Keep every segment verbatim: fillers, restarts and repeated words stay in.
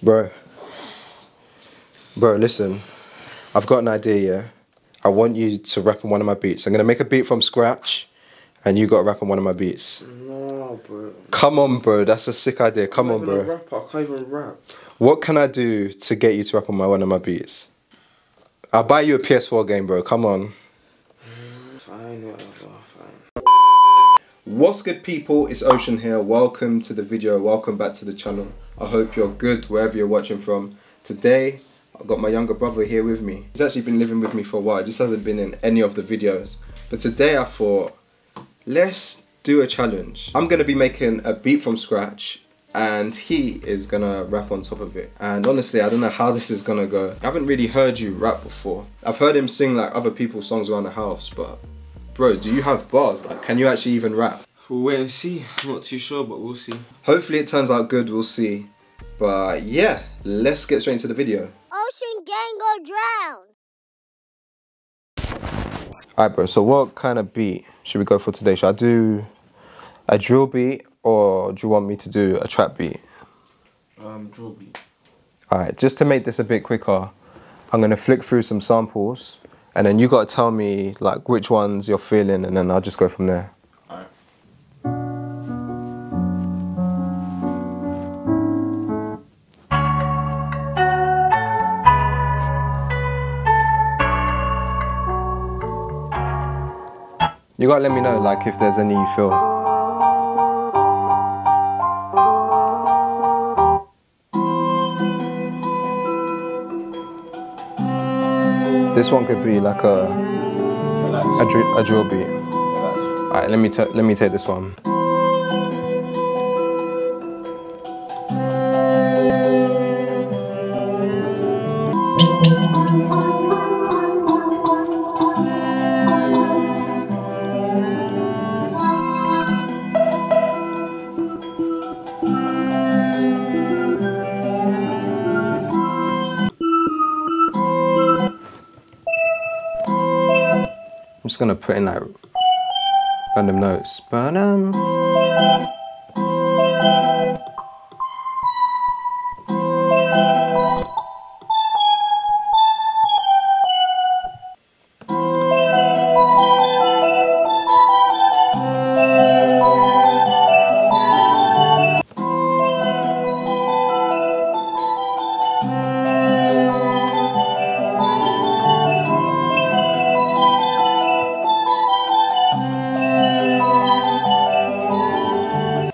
Bro, bro, listen, I've got an idea, yeah? I want you to rap on one of my beats. I'm going to make a beat from scratch, and you got to rap on one of my beats. No, bro. Come on, bro, that's a sick idea. Come on, bro. I'm not even a rapper. I can't even rap. What can I do to get you to rap on my, one of my beats? I'll buy you a P S four game, bro, come on. Fine, whatever, fine. What's good, people? It's Ocean here. Welcome to the video, welcome back to the channel. I hope you're good wherever you're watching from. Today, I've got my younger brother here with me. He's actually been living with me for a while, just hasn't been in any of the videos. But today I thought, let's do a challenge. I'm gonna be making a beat from scratch and he is gonna rap on top of it. And honestly, I don't know how this is gonna go. I haven't really heard you rap before. I've heard him sing like other people's songs around the house, but bro, do you have bars? Like, can you actually even rap? We'll wait and see. I'm not too sure, but we'll see. Hopefully it turns out good, we'll see. But yeah, let's get straight into the video. Ocean Gang or drown. Alright, bro, so what kind of beat should we go for today? Should I do a drill beat or do you want me to do a trap beat? Um, drill beat. Alright, just to make this a bit quicker, I'm going to flick through some samples and then you got to tell me like which ones you're feeling and then I'll just go from there. You gotta let me know, like, if there's any you feel. This one could be like a a, dr a drill beat. All right, let me t let me take this one. I'm just gonna put in like random notes. But um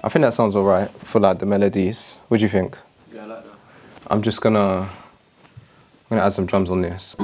I think that sounds alright for like the melodies. What do you think? Yeah, I like that. I'm just gonna, I'm gonna add some drums on this.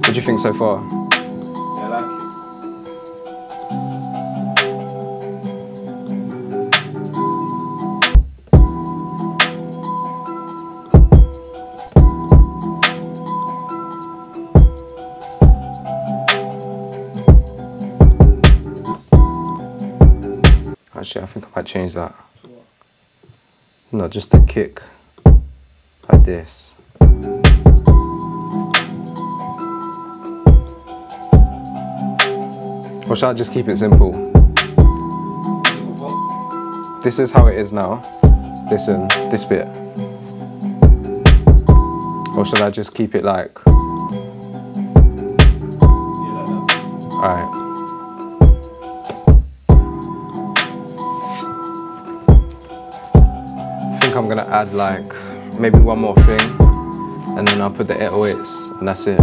What do you think so far? Yeah, I like it. Actually, I think I might change that. What? No, just the kick like this. Or should I just keep it simple? This is how it is now. Listen, this bit. Or should I just keep it like... Alright. I think I'm gonna add like maybe one more thing. and then I'll put the eight oh eights and that's it.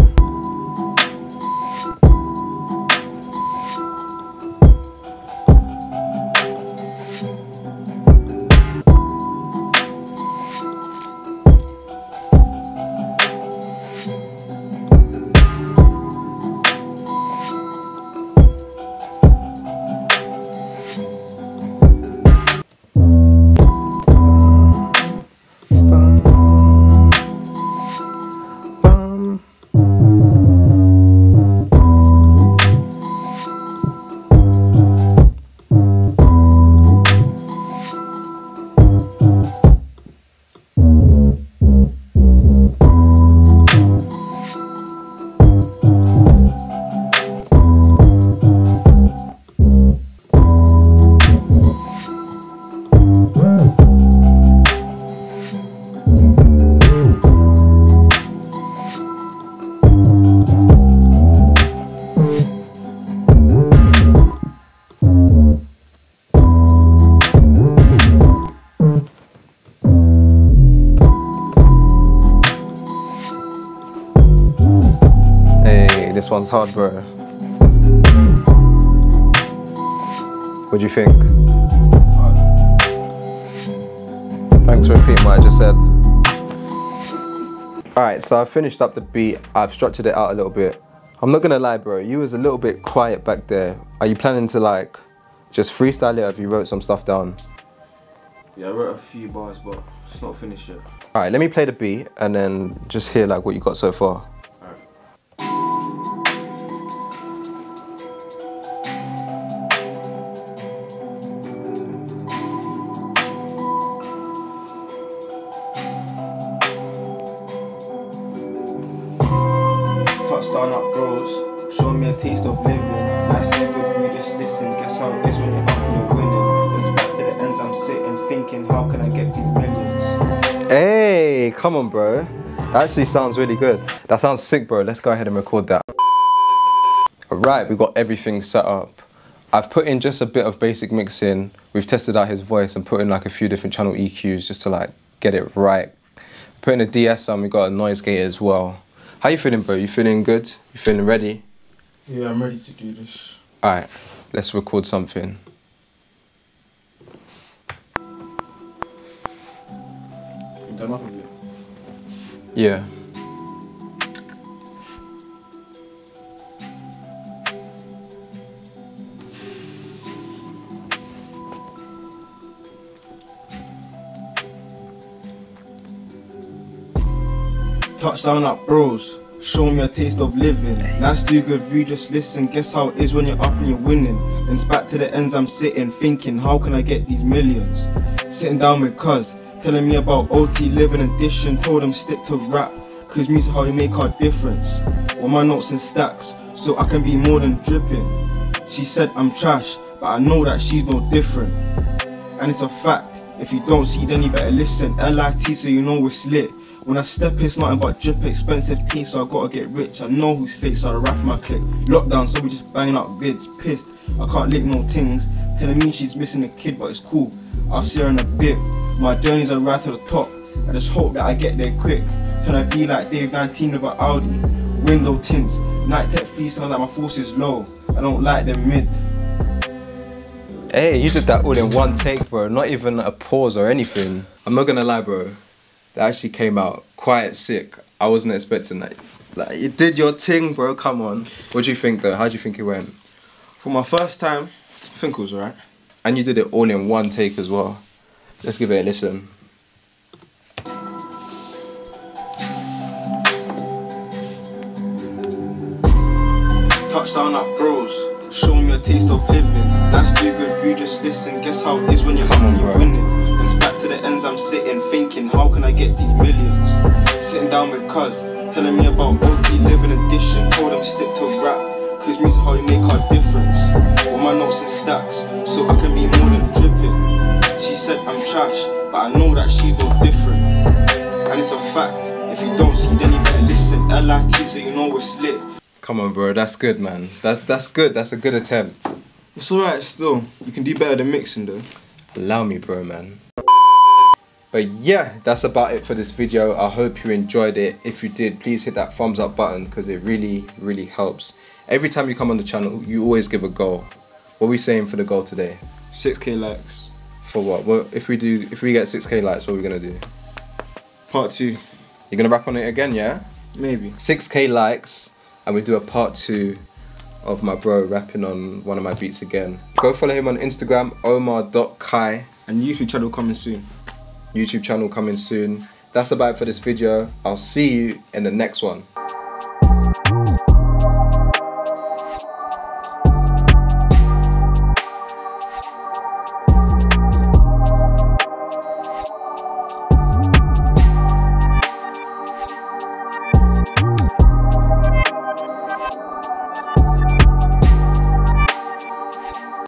This one's hard, bro. What do you think? Hard. Thanks for repeating what I just said. Alright, so I've finished up the beat. I've structured it out a little bit. I'm not gonna lie, bro, you was a little bit quiet back there. Are you planning to like just freestyle it or have you wrote some stuff down? Yeah, I wrote a few bars, but it's not finished yet. Alright, let me play the beat and then just hear like what you got so far. Starting up roads, showing me a taste of living. Nice nigga, we just listen. Guess how it is when you're up and you're winning. It's back to the ends, I'm sitting, thinking, how can I get these millions? Hey, come on, bro. That actually sounds really good. That sounds sick, bro. Let's go ahead and record that. Alright, we've got everything set up. I've put in just a bit of basic mixing. We've tested out his voice and put in like a few different channel E Qs just to like get it right. Put in a D S and we got a noise gate as well. How you feeling, bro? You feeling good? You feeling ready? Yeah, I'm ready to do this. Alright, let's record something. You done nothing yet? Yeah. Touchdown up bros, show me a taste of living. Nice do good view, just listen. Guess how it is when you're up and you're winning. And it's back to the ends, I'm sitting, thinking, how can I get these millions? Sitting down with cuz, telling me about O T living addition. Told them stick to rap, cause music how you make our difference. All my notes and stacks, so I can be more than dripping. She said I'm trash, but I know that she's no different. And it's a fact, if you don't see then you better listen. L I T so you know it's lit. When I step, it's nothing but drip, expensive tea, so I gotta get rich. I know who's fake, so I raff my click. Lockdown, so we just banging out vids. Pissed, I can't lick no things. Telling me she's missing a kid, but it's cool. I'll see her in a bit. My journeys are right to the top. I just hope that I get there quick. Tryna be like Dave, nineteen with an Audi. Window tints, night tech fee, sound like my force is low. I don't like them mid. Hey, you did that all in one take, bro. Not even a pause or anything. I'm not gonna lie, bro. That actually came out quite sick. I wasn't expecting that. Like, you did your thing, bro, come on. What do you think though? How do you think it went? For my first time, I think it was alright. And you did it all in one take as well. Let's give it a listen. Touchdown up bros, show me a taste of living. Nice do good view, just listen. Guess how it is when you're coming, you're winning. To the ends, I'm sitting, thinking, how can I get these millions? Sitting down with cuz, telling me about O T living addition. Told them stick to rap, cause music how you make our difference. All my notes and stacks, so I can be more than dripping. She said I'm trash, but I know that she's no different. And it's a fact, if you don't see then you better listen. L I T so you know it's lit. Come on, bro, that's good, man. That's, that's good, that's a good attempt. It's alright still, you can do better than mixing though. Allow me, bro, man. But yeah, that's about it for this video. I hope you enjoyed it. If you did, please hit that thumbs up button because it really, really helps. Every time you come on the channel, you always give a goal. What are we saying for the goal today? six K likes. For what? Well, if we do, if we get six K likes, what are we gonna do? Part two. You're gonna rap on it again, yeah? Maybe. six K likes, and we do a part two of my bro rapping on one of my beats again. Go follow him on Instagram, omar dot kai. And YouTube channel coming soon. YouTube channel coming soon. That's about it for this video. I'll see you in the next one.